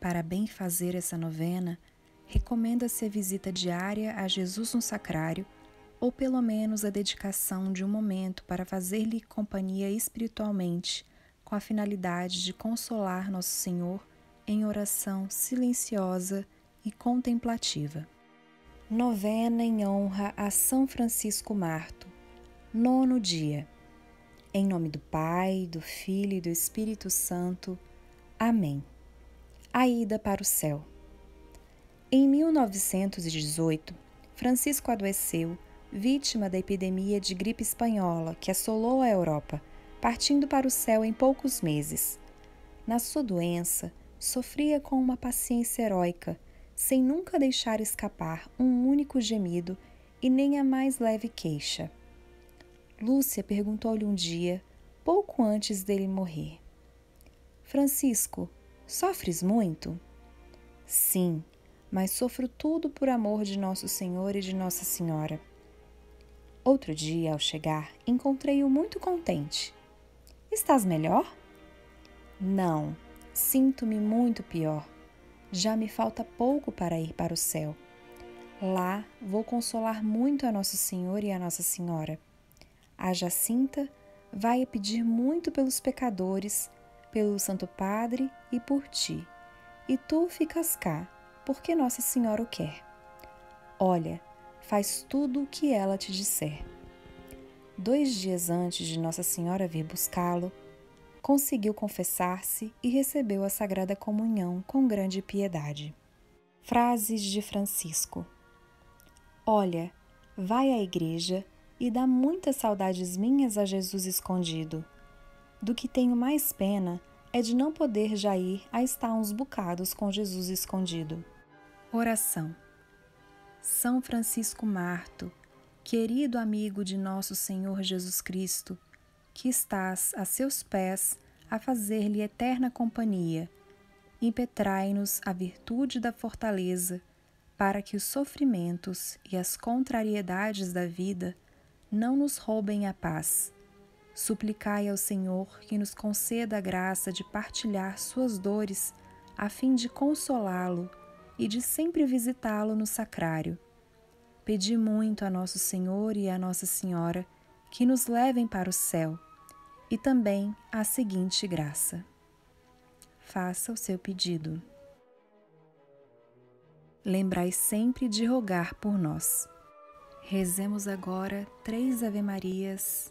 Para bem-fazer essa novena, recomenda-se a visita diária a Jesus no Sacrário ou pelo menos a dedicação de um momento para fazer-lhe companhia espiritualmente, com a finalidade de consolar Nosso Senhor em oração silenciosa e contemplativa. Novena em honra a São Francisco Marto. 9º dia. Em nome do Pai, do Filho e do Espírito Santo. Amém. A ida para o céu. Em 1918, Francisco adoeceu, vítima da epidemia de gripe espanhola que assolou a Europa, partindo para o céu em poucos meses. Na sua doença, sofria com uma paciência heróica, sem nunca deixar escapar um único gemido e nem a mais leve queixa. Lúcia perguntou-lhe um dia, pouco antes dele morrer: Francisco, sofres muito? Sim, mas sofro tudo por amor de Nosso Senhor e de Nossa Senhora. Outro dia, ao chegar, encontrei-o muito contente. Estás melhor? Não, sinto-me muito pior. Já me falta pouco para ir para o céu. Lá vou consolar muito a Nosso Senhor e a Nossa Senhora. A Jacinta vai pedir muito pelos pecadores, pelo Santo Padre e por ti. E tu ficas cá, porque Nossa Senhora o quer. Olha, faz tudo o que ela te disser. 2 dias antes de Nossa Senhora vir buscá-lo, conseguiu confessar-se e recebeu a Sagrada Comunhão com grande piedade. Frases de Francisco. Olha, vai à igreja e dá muitas saudades minhas a Jesus Escondido. Do que tenho mais pena é de não poder já ir a estar uns bocados com Jesus Escondido. Oração. São Francisco Marto, querido amigo de Nosso Senhor Jesus Cristo, que estás a seus pés a fazer-lhe eterna companhia, impetrai-nos a virtude da fortaleza, para que os sofrimentos e as contrariedades da vida não nos roubem a paz. Suplicai ao Senhor que nos conceda a graça de partilhar suas dores, a fim de consolá-lo e de sempre visitá-lo no Sacrário. Pedi muito a Nosso Senhor e a Nossa Senhora que nos levem para o céu, e também a seguinte graça. Faça o seu pedido. Lembrai sempre de rogar por nós. Rezemos agora 3 Ave-Marias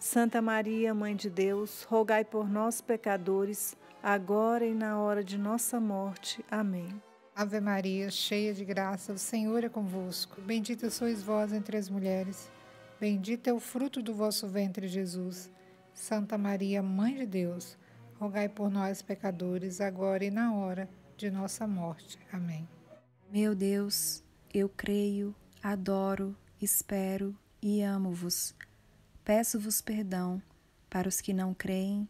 Santa Maria, Mãe de Deus, rogai por nós, pecadores, agora e na hora de nossa morte. Amém. Ave Maria, cheia de graça, o Senhor é convosco. Bendita sois vós entre as mulheres. Bendito é o fruto do vosso ventre, Jesus. Santa Maria, Mãe de Deus, rogai por nós, pecadores, agora e na hora de nossa morte. Amém. Meu Deus, eu creio, adoro, espero e amo-vos. Peço-vos perdão para os que não creem,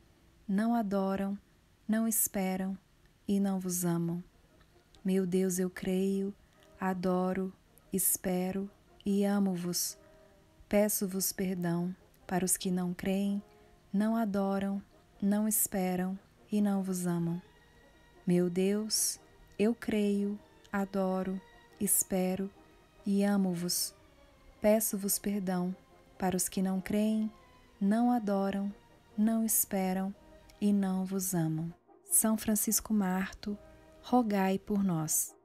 não adoram, não esperam e não vos amam. Meu Deus, eu creio, adoro, espero e amo-vos. Peço-vos perdão para os que não creem, não adoram, não esperam e não vos amam. Meu Deus, eu creio, adoro, espero e amo-vos. Peço-vos perdão para os que não creem, não adoram, não esperam e não vos amam. São Francisco Marto, rogai por nós.